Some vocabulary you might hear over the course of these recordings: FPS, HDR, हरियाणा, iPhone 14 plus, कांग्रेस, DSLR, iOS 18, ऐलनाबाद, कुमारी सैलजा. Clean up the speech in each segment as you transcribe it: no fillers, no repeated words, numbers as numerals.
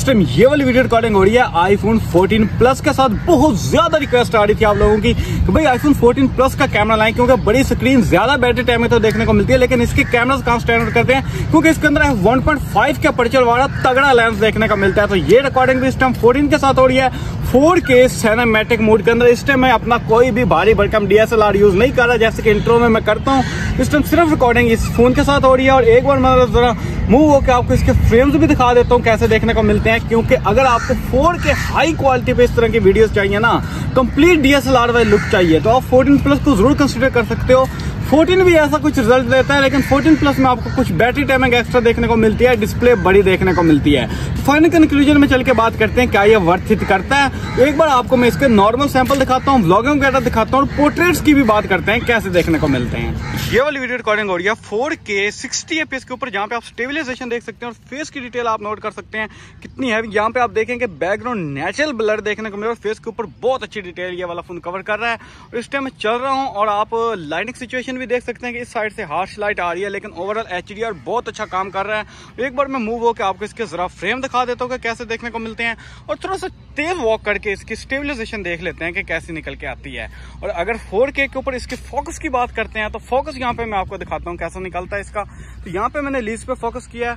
इस टाइम ये वाली वीडियो रिकॉर्डिंग हो रही है iPhone 14 प्लस के साथ। बहुत ज्यादा रिक्वेस्ट आ रही थी आप लोगों की कि भाई iPhone 14 प्लस का कैमरा लाएं, क्योंकि बड़ी स्क्रीन ज्यादा बैटरी टाइम तो देखने को मिलती है, लेकिन इसके कैमरास कहां स्टैंडर्ड करते हैं, क्योंकि इसके अंदर 1.5 का पर्चर वाला तगड़ा लेंस देखने को मिलता है। तो ये रिकॉर्डिंग भी इस टाइम 14 के साथ हो रही है 4K सिनेमैटिक मोड के अंदर। इस टाइम मैं अपना कोई भी भारी भरकम DSLR यूज नहीं कर रहा, जैसे कि इंट्रो में मैं करता हूँ। इस टाइम सिर्फ रिकॉर्डिंग इस फोन के साथ हो रही है, और एक बार मैं जरा मूव होकर आपको इसके फ्रेम्स भी दिखा देता हूँ कैसे देखने को मिलते हैं, क्योंकि अगर आपको 4K हाई क्वालिटी पे इस तरह की वीडियोस चाहिए ना, कंप्लीट DSLR वाली लुक चाहिए, तो आप 14 प्लस को जरूर कंसीडर कर सकते हो। 14 भी ऐसा कुछ रिजल्ट देता है, लेकिन 14 प्लस में आपको कुछ बैटरी टाइमिंग एक्स्ट्रा देखने को मिलती है, डिस्प्ले बड़ी देखने को मिलती है। तो फाइनल कंक्लूजन में चल के बात करते हैं क्या ये वर्थ इट करता है। एक बार आपको मैं इसके नॉर्मल सैंपल दिखाता हूँ, व्लॉगिंग वगैरह दिखाता हूँ, और पोर्ट्रेट्स की भी बात करते हैं कैसे देखने को मिलते हैं। ये वाली वीडियो रिकॉर्डिंग हो रही है 4K 60 FPS के ऊपर, जहाँ पे आप स्टेबलाइजेशन देख सकते हैं और फेस की डिटेल आप नोट कर सकते हैं कितनी है। यहाँ पे आप देखेंगे बैकग्राउंड नेचुरल ब्लर देखने को मिल रहा है, फेस के ऊपर बहुत अच्छी डिटेल ये वाला फोन कवर कर रहा है। और इस टाइम मैं चल रहा हूँ और आप लाइटिंग सिचुएशन भी देख सकते हैं कि इस साइड से हार्श लाइट आ रही है, लेकिन ओवरऑल HDR बहुत अच्छा काम कर रहा है। एक बार मैं मूव होकर आपको इसके जरा फ्रेम दिखा देता हूँ कि कैसे देखने को मिलते हैं, और थोड़ा सा तेज वॉक करके इसकी स्टेबलाइजेशन देख लेते हैं कि कैसे निकल के आती है। और अगर 4K के ऊपर इसके फोकस की बात करते हैं, तो फोकस यहाँ पे मैं आपको दिखाता हूँ कैसा निकलता है इसका। तो यहाँ पे मैंने लीज पे फोकस किया,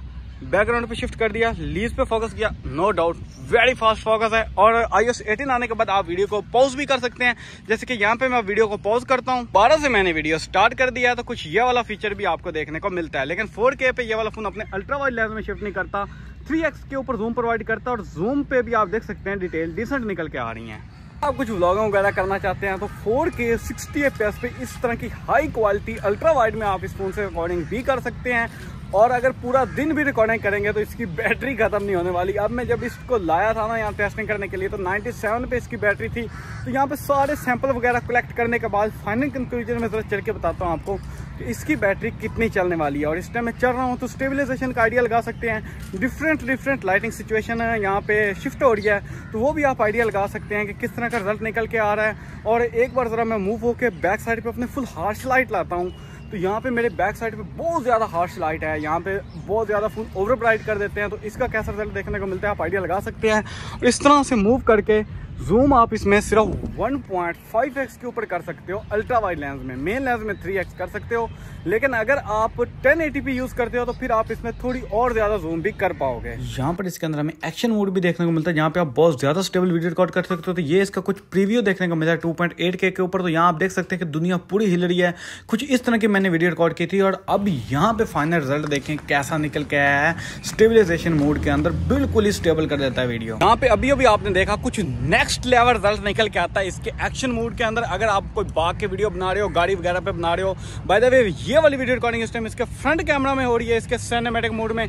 बैकग्राउंड पे शिफ्ट कर दिया, लीज पे फोकस किया, no doubt very fast focus है। और iOS 18 आने के बाद आप वीडियो को पॉज भी कर सकते हैं, जैसे कि यहाँ पे मैं वीडियो को पॉज करता हूँ, 12 से मैंने वीडियो स्टार्ट कर दिया, तो कुछ ये वाला फीचर भी आपको देखने को मिलता है। लेकिन 4K पे ये वाला फोन अपने अल्ट्रा वाइड लेंस में शिफ्ट नहीं करता, 3x के ऊपर जूम प्रोवाइड करता है, और जूम पे भी आप देख सकते हैं डिटेल डिसेंट निकल के आ रही है। आप कुछ व्लॉगिंग वगैरह करना चाहते हैं तो 4K 60 FPS पे इस तरह की हाई क्वालिटी अल्ट्रा वाइड में आप इस फोन से रिकॉर्डिंग भी कर सकते हैं, और अगर पूरा दिन भी रिकॉर्डिंग करेंगे तो इसकी बैटरी खत्म नहीं होने वाली। अब मैं जब इसको लाया था ना यहाँ टेस्टिंग करने के लिए, तो 97 पे इसकी बैटरी थी। तो यहाँ पे सारे सैंपल वगैरह कलेक्ट करने के बाद फाइनल कंक्लूजन में जरा चल के बताता हूँ आपको कि इसकी बैटरी कितनी चलने वाली है। और इस टाइम मैं चल रहा हूँ तो स्टेबलाइजेशन का आइडिया लगा सकते हैं, डिफरेंट लाइटिंग सिचुएशन है यहाँ पे शिफ्ट हो रही है, तो वो भी आप आइडिया लगा सकते हैं कि किस तरह का रिजल्ट निकल के आ रहा है। और एक बार ज़रा मैं मूव होकर बैक साइड पर अपने फुल हार्श लाइट लाता हूँ, तो यहाँ पे मेरे बैक साइड पे बहुत ज़्यादा हार्श लाइट है, यहाँ पे बहुत ज़्यादा फोन ओवर ब्राइट कर देते हैं, तो इसका कैसा रिजल्ट देखने को मिलता है आप आइडिया लगा सकते हैं। और इस तरह से मूव करके जूम आप इसमें सिर्फ 1.5x के ऊपर कर सकते हो, अल्ट्रा वाइड लेंस में, मेन लेंस में 3x कर सकते हो, लेकिन अगर आप 1080p यूज़ करते हो तो फिर आप इसमें थोड़ी और ज़्यादा जूम भी कर पाओगे। यहाँ पर इसके अंदर हमें एक्शन मोड भी देखने को मिलता है, जहाँ पे आप बहुत ज़्यादा स्टेबल वीडियो रिकॉर्ड कर सकते हो। तो ये इसका कुछ प्रीव्यू देखने को मिला है 2.8K के ऊपर, तो यहाँ आप देख सकते हैं कि दुनिया पूरी हिल रही है, कुछ इस तरह की मैंने वीडियो रिकॉर्ड की थी। और अब यहाँ पर फाइनल रिजल्ट देखें कैसा निकल के आया है, स्टेबलाइजेशन मोड के अंदर बिल्कुल ही स्टेबल कर देता है वीडियो। यहाँ पे अभी अभी आपने देखा कुछ नेक्स्ट लेवल रिजल्ट निकल के आता है इसके एक्शन मोड के अंदर। अगर आप कोई बाग के वीडियो बना रहे हो, गाड़ी वगैरह पे बना रहे हो, बाय द वे ये वाली वीडियो रिकॉर्डिंग इस टाइम इसके फ्रंट कैमरा में हो रही है, इसके सिनेमैटिक मोड में।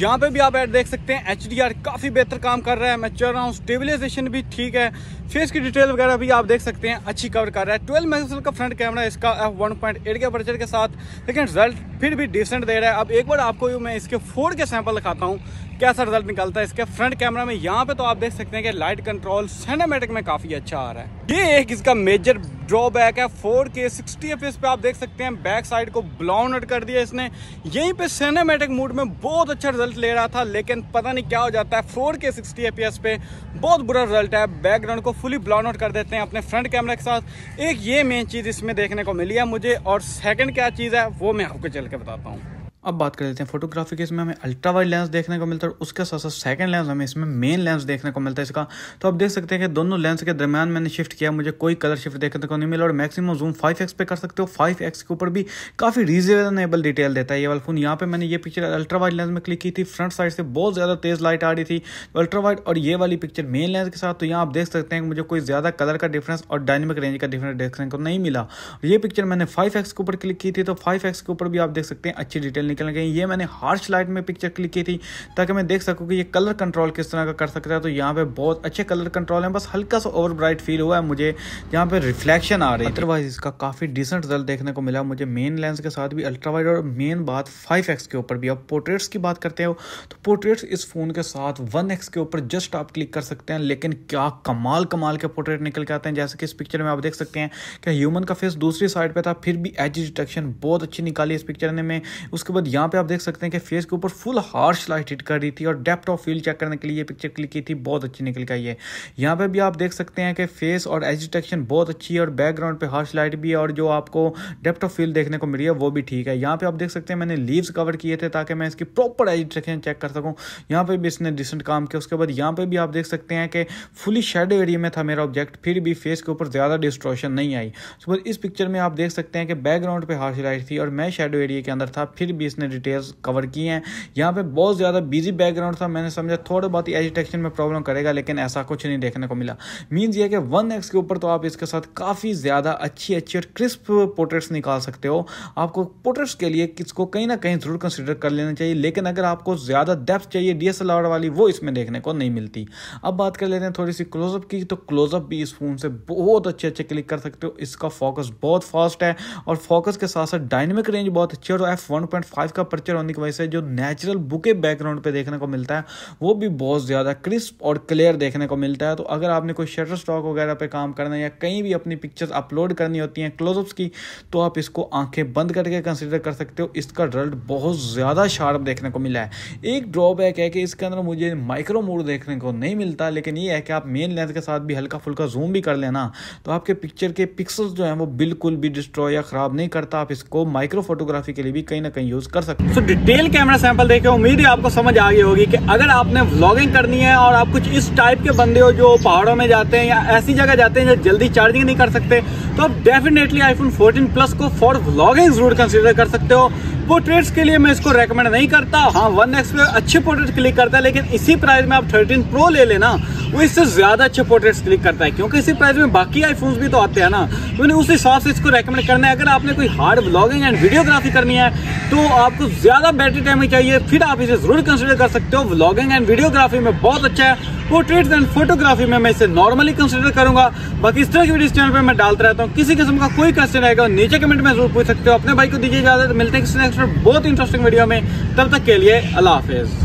यहाँ पे भी आप ऐड देख सकते हैं, HDR काफ़ी बेहतर काम कर रहा है, मैं चल रहा हूँ, स्टेबलाइजेशन भी ठीक है, फेस की डिटेल वगैरह भी आप देख सकते हैं अच्छी कवर कर रहा है। 12 मेगापिक्सल का फ्रंट कैमरा इसका, 1.8 के अपर्चर के साथ, लेकिन रिजल्ट फिर भी डिसेंट दे रहा है। अब एक बार आपको मैं इसके 4K सैंपल दिखाता हूँ कैसा रिजल्ट निकलता है इसके फ्रंट कैमरा में। यहाँ पे तो आप देख सकते हैं कि लाइट कंट्रोल सिनेमैटिक में काफी अच्छा आ रहा है। ये एक इसका मेजर ड्रॉबैक है 4K 60 FPS पे आप देख सकते हैं बैक साइड को ब्लाउंड कर दिया इसने, यहीं पे सिनेमैटिक मोड में बहुत अच्छा रिजल्ट ले रहा था, लेकिन पता नहीं क्या हो जाता है 4K 60 FPS पे बहुत बुरा रिजल्ट है, बैकग्राउंड को फुली ब्लाउंड कर देते हैं अपने फ्रंट कैमरा के साथ। एक ये मेन चीज़ इसमें देखने को मिली है मुझे, और सेकेंड क्या चीज़ है वो मैं आपको चल के बताता हूँ। अब बात कर लेते हैं फोटोग्राफी की, इसमें हमें अल्ट्रा वाइड लेंस देखने को मिलता है, और उसके साथ साथ सेकंड लेंस हमें इसमें मेन लेंस देखने को मिलता है इसका। तो आप देख सकते हैं कि दोनों लेंस के दरमियान मैंने शिफ्ट किया, मुझे कोई कलर शिफ्ट देखने को नहीं मिला, और मैक्सिमम जूम 5x पे कर सकते हो, 5x के ऊपर भी काफ़ी रीजनेबल डिटेल देता है ये वाला फोन। यहाँ पर मैंने ये पिक्चर अल्ट्रा वाइड लेंस में क्लिक की थी, फ्रंट साइड से बहुत ज़्यादा तेज़ लाइट आ रही थी अल्ट्रा वाइड, और ये वाली पिक्चर मेन लेंस के साथ। तो यहाँ आप देख सकते हैं कि मुझे कोई ज़्यादा कलर का डिफरेंस और डायनेमिक रेंज का डिफरेंस देखने को नहीं मिला। ये पिक्चर मैंने 5x के ऊपर क्लिक की थी, तो 5x के ऊपर भी आप देख सकते हैं अच्छी डिटेल निकल गई। ये मैंने हार्श लाइट में पिक्चर क्लिक की थी ताकि मैं देख सकूं कि ये कलर कंट्रोल किस तरह का कर सकता है। तो यहाँ पे बहुत अच्छे कलर कंट्रोल है, बस हल्का सा ओवर ब्राइट फील हुआ है मुझे, यहाँ पे रिफ्लेक्शन आ रही है। अदरवाइज इसका काफ़ी डिसेंट रिजल्ट देखने को मिला मुझे मेन लेंस के साथ भी, अल्ट्रा वाइड, और मेन बात 5x के ऊपर भी। अब पोर्ट्रेट्स की बात करते हो तो पोर्ट्रेट्स इस फोन के साथ 1x के ऊपर जस्ट आप क्लिक कर सकते हैं, लेकिन क्या कमाल के पोर्ट्रेट निकल के आते हैं। जैसे कि इस पिक्चर में आप देख सकते हैं कि ह्यूमन का फेस दूसरी साइड पर था, फिर भी एज डिटेक्शन बहुत अच्छी निकाली इस पिक्चर ने। मैं उसके बाद बाद यहाँ पे आप देख सकते हैं कि फेस के ऊपर फुल हार्श लाइट हिट कर रही थी और डेप्थ ऑफ फील्ड चेक करने के लिए ये पिक्चर क्लिक की थी, बहुत अच्छी निकल के आई है। यहाँ पे भी आप देख सकते हैं कि फेस और एज डिटेक्शन बहुत अच्छी है और बैकग्राउंड पे हार्श लाइट भी है और जो आपको डेप्थ ऑफ फील्ड देखने को मिली है वो भी ठीक है। यहाँ पे आप देख सकते हैं मैंने लीव्स कवर किए थे ताकि मैं इसकी प्रॉपर एज डिटेक्शन चेक कर सकूँ। यहाँ पे भी इसने डिसेंट काम किया। उसके बाद यहाँ पे भी आप देख सकते हैं कि फुली शेडो एरिया में था मेरा ऑब्जेक्ट, फिर भी फेस के ऊपर ज़्यादा डिस्ट्रॉशन नहीं आई। उसके बाद इस पिक्चर में आप देख सकते हैं कि बैकग्राउंड पे हार्श लाइट थी और मैं शेडो एरिया के अंदर था, फिर भी इसने डिटेल्स कवर की हैं। यहाँ पे बहुत ज़्यादा बिजी बैकग्राउंड था, मैंने समझा थोड़ा बहुत एज डिटेक्शन में प्रॉब्लम करेगा, लेकिन ऐसा कुछ नहीं देखने को मिला। मीन्स ये कि 1x के ऊपर तो आप इसके साथ काफ़ी ज़्यादा अच्छी और क्रिस्प पोर्ट्रेट्स निकाल सकते हो। आपको पोर्ट्रेट्स के लिए इसको कहीं ना कहीं ज़रूर कंसिडर कर लेना चाहिए, लेकिन अगर आपको ज़्यादा डेप्थ चाहिए DSLR वाली वो इसमें देखने को नहीं मिलती। अब बात कर लेते हैं थोड़ी सी क्लोजअप की, तो क्लोजअप भी इस फ़ोन से बहुत अच्छे क्लिक कर सकते हो। इसका फोकस बहुत फास्ट है और फोकस के साथ साथ डायनेमिक रेंज बहुत अच्छी है और f1.5 का पर्चर होने की वजह से जो नेचुरल बुके बैकग्राउंड पे देखने को मिलता है वो भी बहुत ज़्यादा क्रिस्प और क्लियर देखने को मिलता है। तो अगर आपने कोई शटर स्टॉक वगैरह पे काम करना है या कहीं भी अपनी पिक्चर्स अपलोड करनी होती हैं क्लोजअप्स की, तो आप इसको आंखें बंद करके कंसिडर कर सकते हो। इसका रिजल्ट बहुत ज़्यादा शार्प देखने को मिला है। एक ड्रॉबैक है कि इसके अंदर मुझे माइक्रो मोड देखने को नहीं मिलता, लेकिन ये है कि आप मेन लेंस के साथ भी हल्का फुल्का जूम भी कर लेना तो आपके पिक्चर के पिक्सल्स जो हैं वो बिल्कुल भी डिस्ट्रॉय या ख़राब नहीं करता। आप इसको माइक्रो फोटोग्राफी के लिए भी कहीं ना कहीं यूज़ कर सकते हैं। तो डिटेल कैमरा सैंपल देखे उम्मीद है आपको समझ आ गई होगी कि अगर आपने व्लॉगिंग करनी है और आप कुछ इस टाइप के बंदे हो जो पहाड़ों में जाते हैं या ऐसी जगह जाते हैं जो जल्दी चार्जिंग नहीं कर सकते, तो आप डेफिनेटली iPhone 14 प्लस को फॉर व्लॉगिंग जरूर कंसिडर कर सकते हो। पोर्ट्रेट्स के लिए मैं इसको रेकमेंड नहीं करता। हाँ 1x पे अच्छे पोर्ट्रेट क्लिक करता है, लेकिन इसी प्राइस में आप 13 प्रो ले लेना, वो इससे ज़्यादा अच्छे पोर्ट्रेट्स क्लिक करता है क्योंकि इसी प्राइस में बाकी आईफोन्स भी तो आते हैं ना। मैंने उस हिसाब से इसको रेकमेंड करना है। अगर आपने कोई हार्ड व्लॉगिंग एंड वीडियोग्राफी करनी है तो आपको ज़्यादा बैटरी टाइम ही चाहिए, फिर आप इसे ज़रूर कंसिडर कर सकते हो। व्लॉगिंग एंड वीडियोग्राफी में बहुत अच्छा है, पोर्ट्रेट्स एंड फोटोग्राफी में मैं इसे नॉर्मली कंसिडर करूँगा। बाकी इस तरह की वीडियो चैनल पर मैं डालता रहता हूँ। किसी किस्म का कोई क्वेश्चन आएगा नीचे कमेंट में जरूर पूछ सकते हो। अपने भाई को दीजिए इजाजत, मिलते हैं किसी नेक्स्ट बहुत इंटरेस्टिंग वीडियो में। तब तक के लिए अल्लाह हाफिज़।